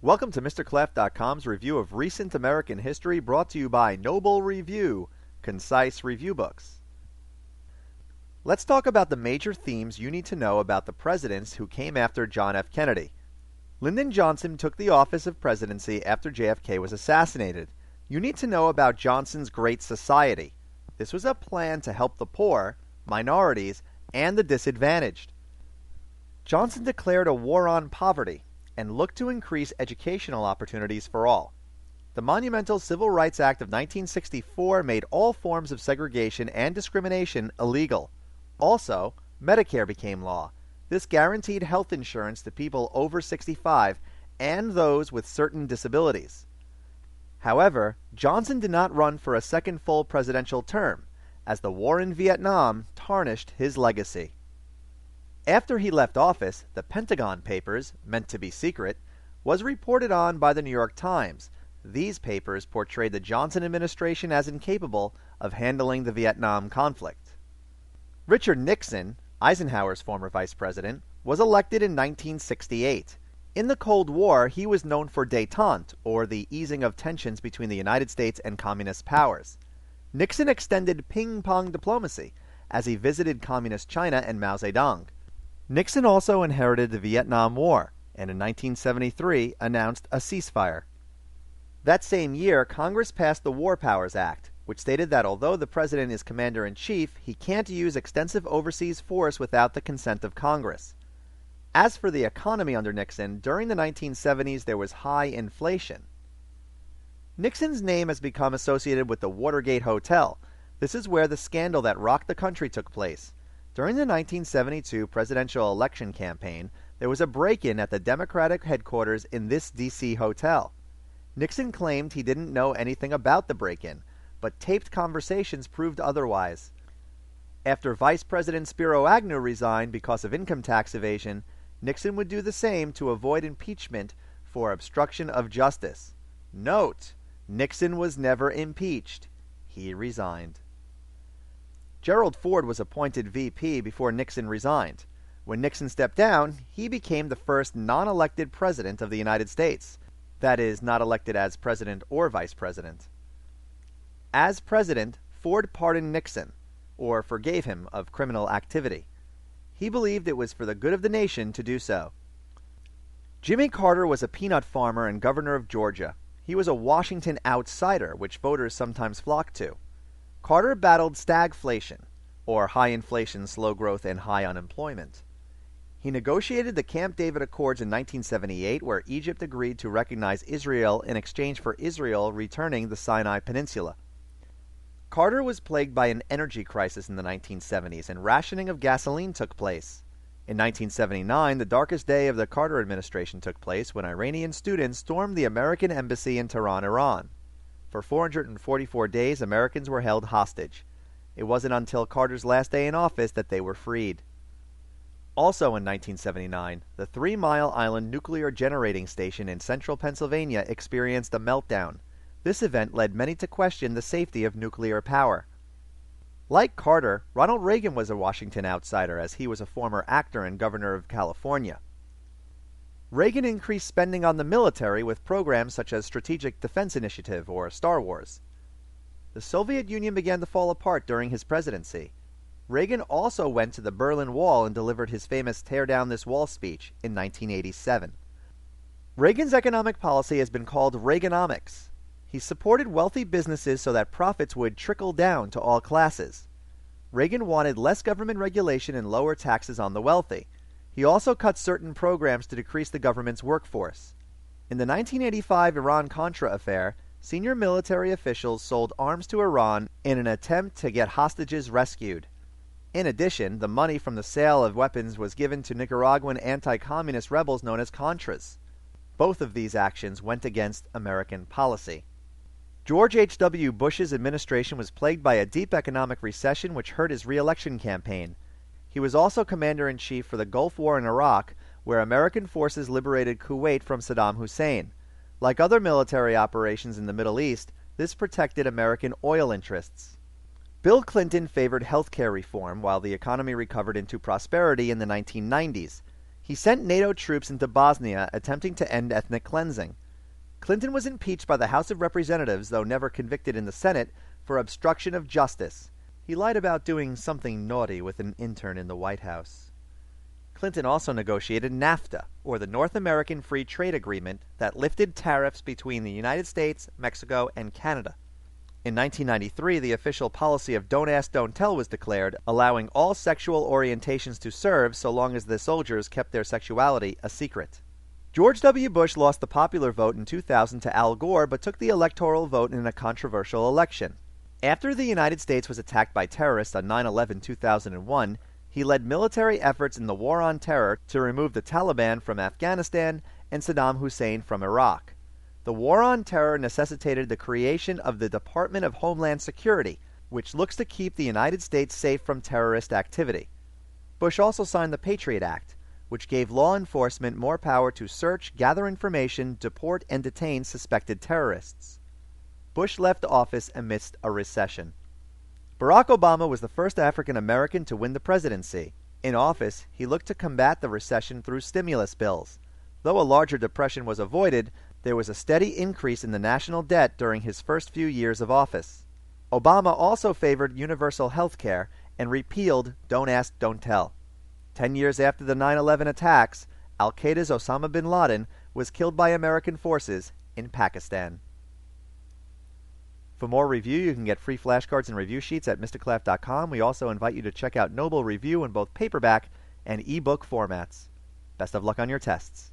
Welcome to mrklaff.com's review of recent American history, brought to you by Noble Review, concise review books. Let's talk about the major themes you need to know about the presidents who came after John F. Kennedy. Lyndon Johnson took the office of presidency after JFK was assassinated. You need to know about Johnson's Great Society. This was a plan to help the poor, minorities, and the disadvantaged. Johnson declared a war on poverty and looked to increase educational opportunities for all. The monumental Civil Rights Act of 1964 made all forms of segregation and discrimination illegal. Also, Medicare became law. This guaranteed health insurance to people over 65 and those with certain disabilities. However, Johnson did not run for a second full presidential term, as the war in Vietnam tarnished his legacy. After he left office, the Pentagon Papers, meant to be secret, was reported on by the New York Times. These papers portrayed the Johnson administration as incapable of handling the Vietnam conflict. Richard Nixon, Eisenhower's former vice president, was elected in 1968. In the Cold War, he was known for détente, or the easing of tensions between the United States and communist powers. Nixon extended ping-pong diplomacy as he visited Communist China and Mao Zedong. Nixon also inherited the Vietnam War, and in 1973 announced a ceasefire. That same year, Congress passed the War Powers Act, which stated that although the president is commander-in-chief, he can't use extensive overseas force without the consent of Congress. As for the economy under Nixon, during the 1970s there was high inflation. Nixon's name has become associated with the Watergate Hotel. This is where the scandal that rocked the country took place. During the 1972 presidential election campaign, there was a break-in at the Democratic headquarters in this D.C. hotel. Nixon claimed he didn't know anything about the break-in, but taped conversations proved otherwise. After Vice President Spiro Agnew resigned because of income tax evasion, Nixon would do the same to avoid impeachment for obstruction of justice. Note: Nixon was never impeached. He resigned. Gerald Ford was appointed VP before Nixon resigned. When Nixon stepped down, he became the first non-elected president of the United States. That is, not elected as president or vice president. As president, Ford pardoned Nixon, or forgave him of criminal activity. He believed it was for the good of the nation to do so. Jimmy Carter was a peanut farmer and governor of Georgia. He was a Washington outsider, which voters sometimes flock to. Carter battled stagflation, or high inflation, slow growth, and high unemployment. He negotiated the Camp David Accords in 1978, where Egypt agreed to recognize Israel in exchange for Israel returning the Sinai Peninsula. Carter was plagued by an energy crisis in the 1970s, and rationing of gasoline took place. In 1979, the darkest day of the Carter administration took place when Iranian students stormed the American embassy in Tehran, Iran. For 444 days, Americans were held hostage. It wasn't until Carter's last day in office that they were freed. Also in 1979, the 3 Mile Island nuclear generating station in central Pennsylvania experienced a meltdown. This event led many to question the safety of nuclear power. Like Carter, Ronald Reagan was a Washington outsider, as he was a former actor and governor of California. Reagan increased spending on the military with programs such as Strategic Defense Initiative, or Star Wars. The Soviet Union began to fall apart during his presidency. Reagan also went to the Berlin Wall and delivered his famous "Tear Down This Wall" speech in 1987. Reagan's economic policy has been called Reaganomics. He supported wealthy businesses so that profits would trickle down to all classes. Reagan wanted less government regulation and lower taxes on the wealthy. He also cut certain programs to decrease the government's workforce. In the 1985 Iran-Contra affair, senior military officials sold arms to Iran in an attempt to get hostages rescued. In addition, the money from the sale of weapons was given to Nicaraguan anti-communist rebels known as Contras. Both of these actions went against American policy. George H.W. Bush's administration was plagued by a deep economic recession, which hurt his re-election campaign. He was also commander-in-chief for the Gulf War in Iraq, where American forces liberated Kuwait from Saddam Hussein. Like other military operations in the Middle East, this protected American oil interests. Bill Clinton favored health care reform while the economy recovered into prosperity in the 1990s. He sent NATO troops into Bosnia, attempting to end ethnic cleansing. Clinton was impeached by the House of Representatives, though never convicted in the Senate, for obstruction of justice. He lied about doing something naughty with an intern in the White House. Clinton also negotiated NAFTA, or the North American Free Trade Agreement, that lifted tariffs between the United States, Mexico, and Canada. In 1993, the official policy of Don't Ask, Don't Tell was declared, allowing all sexual orientations to serve so long as the soldiers kept their sexuality a secret. George W. Bush lost the popular vote in 2000 to Al Gore, but took the electoral vote in a controversial election. After the United States was attacked by terrorists on 9/11-2001, he led military efforts in the War on Terror to remove the Taliban from Afghanistan and Saddam Hussein from Iraq. The War on Terror necessitated the creation of the Department of Homeland Security, which looks to keep the United States safe from terrorist activity. Bush also signed the Patriot Act, which gave law enforcement more power to search, gather information, deport, and detain suspected terrorists. Bush left office amidst a recession. Barack Obama was the first African American to win the presidency. In office, he looked to combat the recession through stimulus bills. Though a larger depression was avoided, there was a steady increase in the national debt during his first few years of office. Obama also favored universal health care and repealed Don't Ask, Don't Tell. 10 years after the 9/11 attacks, Al-Qaeda's Osama bin Laden was killed by American forces in Pakistan. For more review, you can get free flashcards and review sheets at mrklaff.com. We also invite you to check out Noble Review in both paperback and ebook formats. Best of luck on your tests.